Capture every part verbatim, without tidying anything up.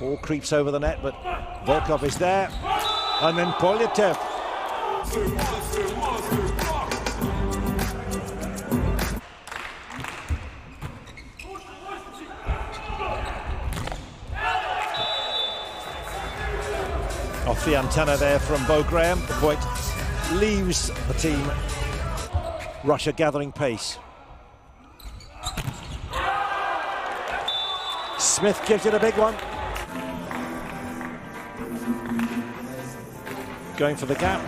Ball creeps over the net, but Volkov is there. And then Poletaev. Off the antenna there from Bo Graham. The point leaves the team. Russia gathering pace. Smith gives it a big one. Going for the gap.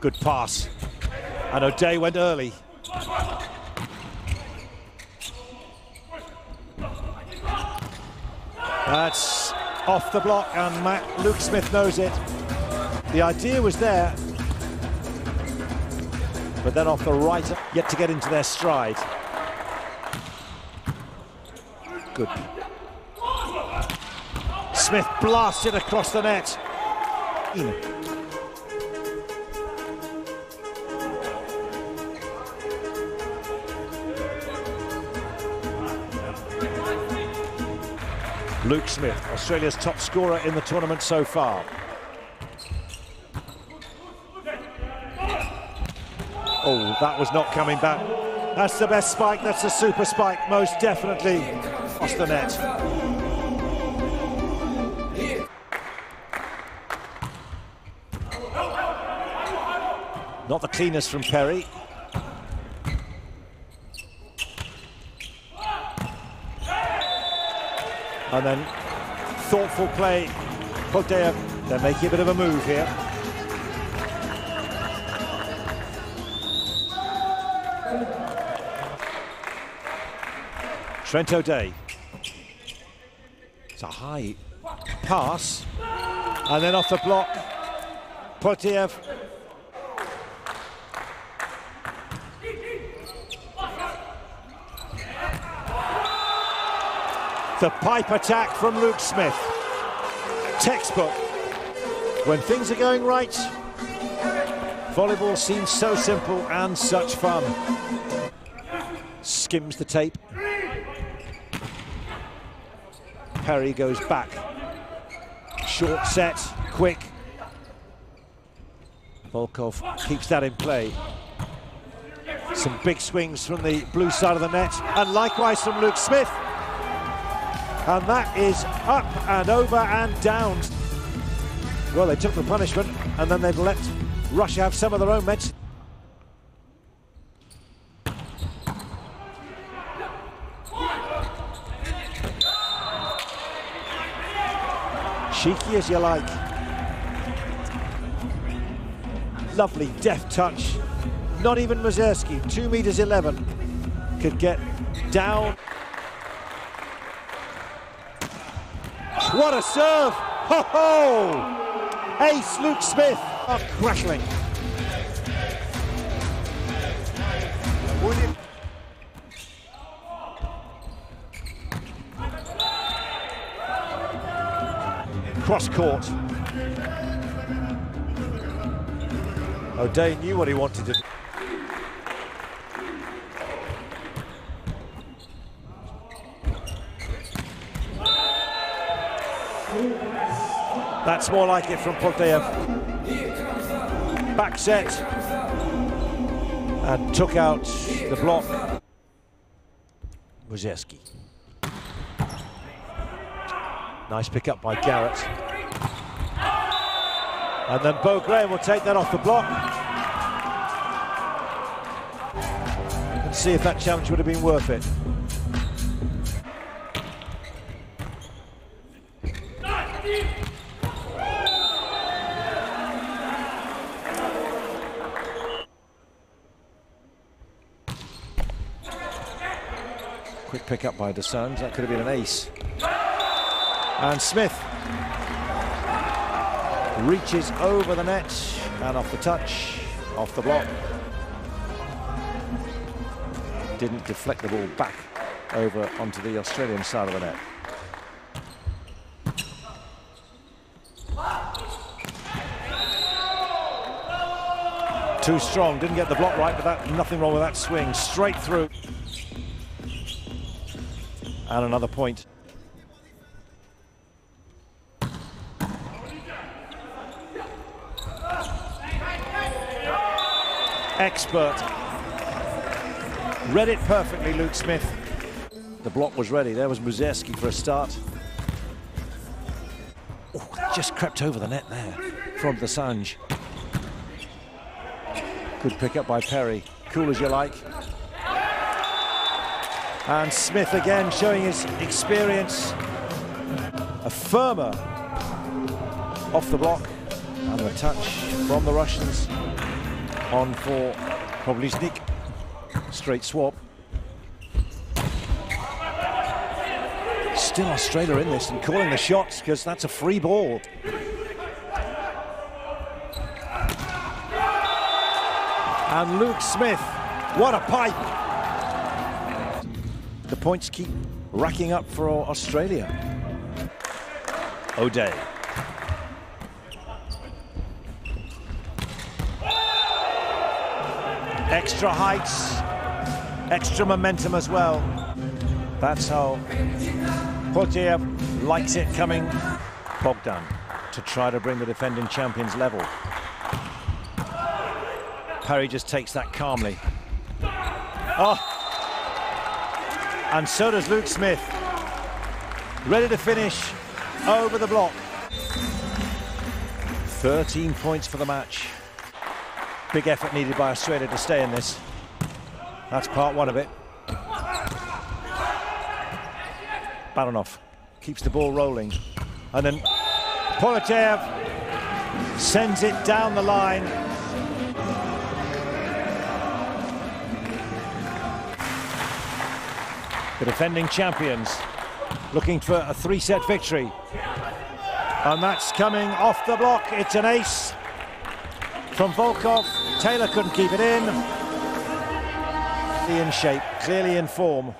Good pass. And O'Day went early. That's off the block, and Matt Luke Smith knows it. The idea was there, but then off the right, yet to get into their stride. Good. Smith blasted across the net. In. Luke Smith, Australia's top scorer in the tournament so far. Oh, that was not coming back. That's the best spike, that's the super spike, most definitely off the net. Not the cleanest from Perry. And then thoughtful play. Pogdeev, they're making a bit of a move here. Trent O'Day. It's a high pass. And then off the block, Pogdeev. The pipe attack from Luke Smith. Textbook. When things are going right, volleyball seems so simple and such fun. Skims the tape. Perry goes back. Short set, quick. Volkov keeps that in play. Some big swings from the blue side of the net, and likewise from Luke Smith. And that is up and over and down. Well, they took the punishment, and then they've let Russia have some of their own meds. Cheeky as you like. Lovely, deft touch. Not even Muserskiy, two metres eleven, could get down. What a serve! Ho ho! Ace Luke Smith are crackling. Cross court. O'Day knew what he wanted to do. That's more like it from Pogdeev. Back set. And took out the block. Muserskiy. Nice pick up by Garrett. And then Bo Graham will take that off the block. And see if that challenge would have been worth it. Quick pick up by DeSange, that could have been an ace. And Smith reaches over the net and off the touch, off the block. Didn't deflect the ball back over onto the Australian side of the net. Too strong, didn't get the block right, but that, nothing wrong with that swing, straight through. and another point. Expert. Read it perfectly, Luke Smith. The block was ready. There was Muserskiy for a start. Oh, just crept over the net there from the Sanj. Good pick up by Perry. Cool as you like. And Smith again showing his experience. A firmer off the block. And a touch from the Russians. On for Pogdeev. Straight swap. Still Australia in this and calling the shots because that's a free ball. And Luke Smith, what a pipe! The points keep racking up for Australia. O'Day. Extra heights, extra momentum as well. That's how Poletaev likes it coming. Bogdan to try to bring the defending champions level. Perry just takes that calmly. Oh! And so does Luke Smith. Ready to finish over the block. thirteen points for the match. Big effort needed by Australia to stay in this. That's part one of it. Baranov keeps the ball rolling. And then Poletaev sends it down the line. The defending champions looking for a three-set victory. And that's coming off the block. It's an ace from Volkov. Taylor couldn't keep it in. In shape, clearly in form.